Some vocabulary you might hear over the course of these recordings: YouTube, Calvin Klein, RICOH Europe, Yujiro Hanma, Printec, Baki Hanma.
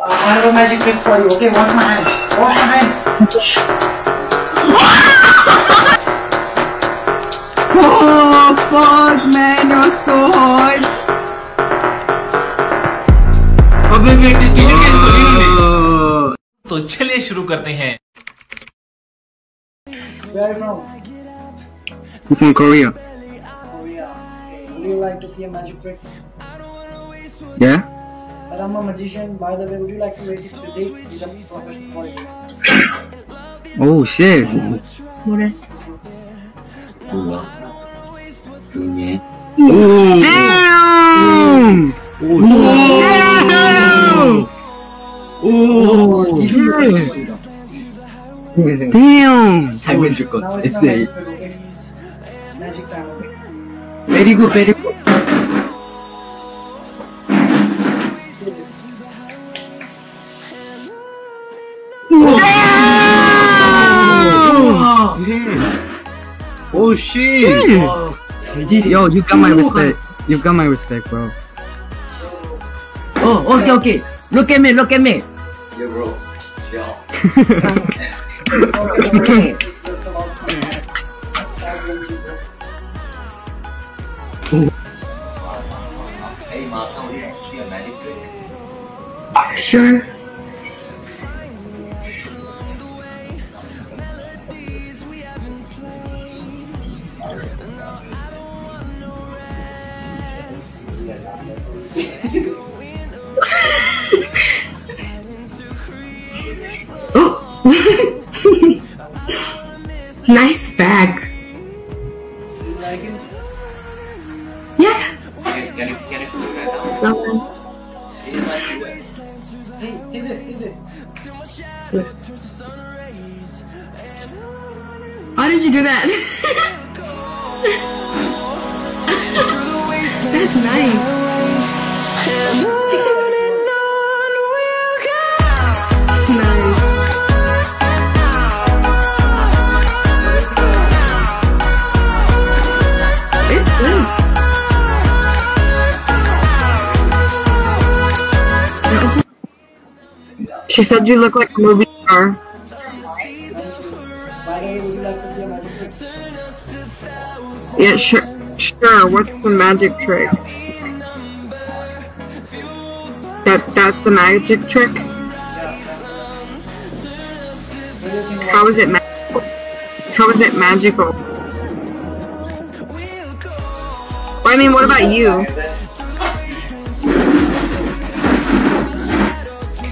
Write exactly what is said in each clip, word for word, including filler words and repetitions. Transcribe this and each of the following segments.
I'll do a magic trick for you. Okay, wash my hands. Wash my hands. Oh fuck, man, you're so hot. अबे बेटे, teacher क्या बोली हमने? तो चलिए शुरू करते हैं. Where are you from? I'm from Korea. Korea. Would you like to see a magic trick? Yeah. But I'm a magician, by the way. Would you like to make this today with a professional for you? Oh shit! What is? Damn! Oh! Damn! I went to God. It's a magic time. Very good, very good. Oh shit! shit. Yo, you got my respect. You got my respect, bro. Oh, okay, okay. Look at me, look at me. Yeah, bro. Chill. Hey, Ma, can we see a magic trick? Sure. Nice bag. Do you like it? Yeah. Can, can, can it do that now? No one. Hey, see this, see this. Why did you do that? That's nice. She said you look like a movie star. Yeah, sure. Sure. What's the magic trick? That that's the magic trick. How is it magical? How is it magical? Well, I mean, what about you?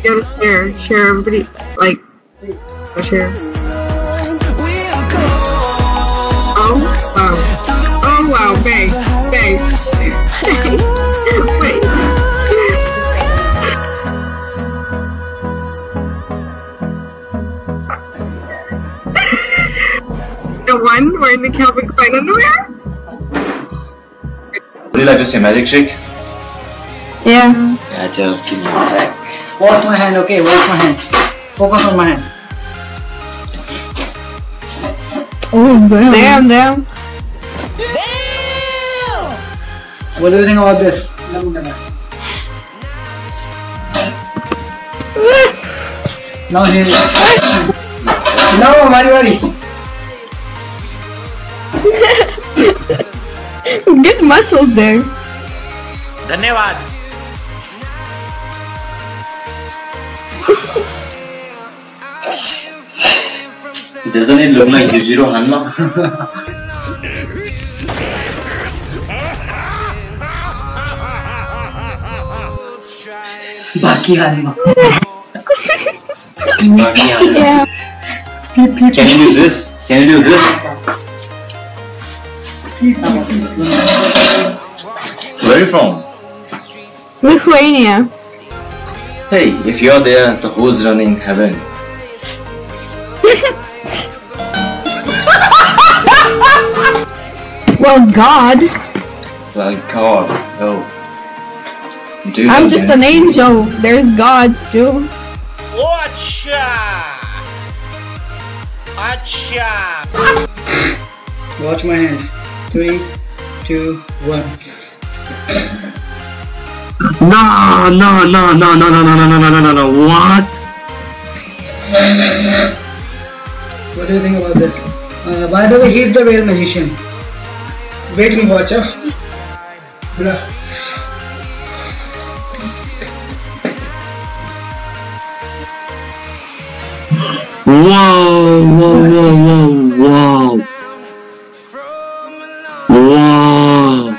You gotta share, share everybody, like, share. Oh, wow. Oh, wow, babe, babe. Wait. The one wearing the Calvin Klein underwear? Would you like to see a magic trick? Yeah. Yeah, just give me a sec. Wash my hand, okay, wash my hand. Focus on my hand. Oh, damn. Damn, damn. Damn! What do you think about this? Now here. No, my worry. Good muscles there. Dhanyavad. Doesn't it look like Yujiro Hanma? Baki Hanma. Baki Hanma. Yeah. Can you do this? Can you do this? Where are you from? Lithuania. Hey, if you're there, the who's running heaven? Well, God. Well, God, no. Dude, I'm just man. An angel. There's God too. Watcha! Watcha! Watch my hands. Three, two, one. No, no, no, no, no, no, no, no, no, no, no, no. By the way, he's the real magician. Wait and watch, huh? Bruh. Whoa, whoa, whoa, whoa, whoa. Wow.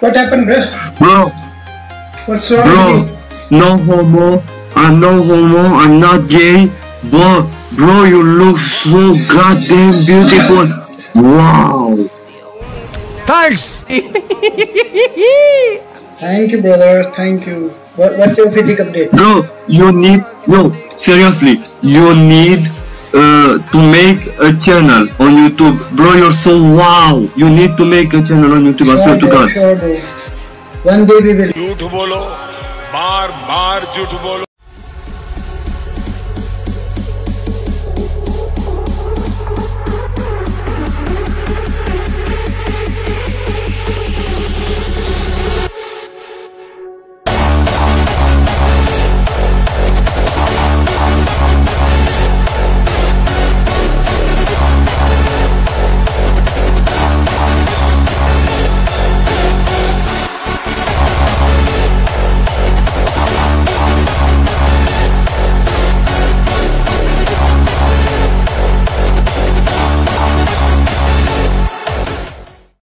What happened, bro? Bro. What's wrong? Bro, no homo. I'm no homo. I'm not gay. Bro, bro, you look so goddamn beautiful. Wow. Thanks. Thank you, brother. Thank you. What, what's your physical update? Bro, you need, no, seriously, you need uh, to make a channel on YouTube. Bro, you're so wow. You need to make a channel on YouTube. Sure, I swear to God. Sure, one day we will.